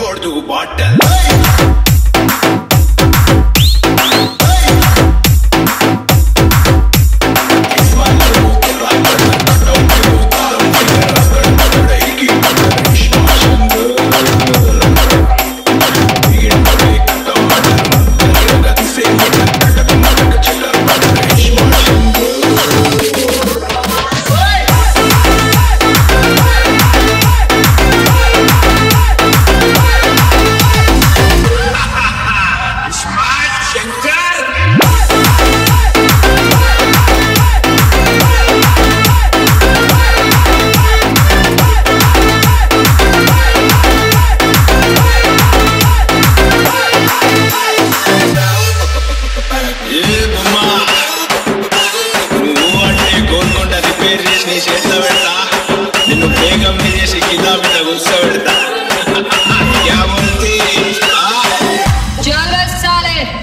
Bordu bottle.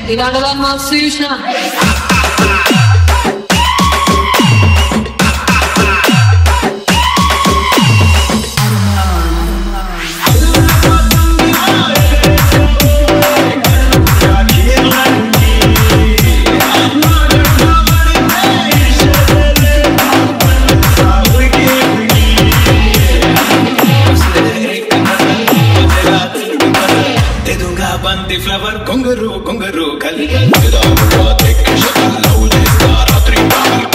Dinadalan Matsuyushna. Banti flower kongaru kongaru kali kali da mujhe dekh shakal laude sara tri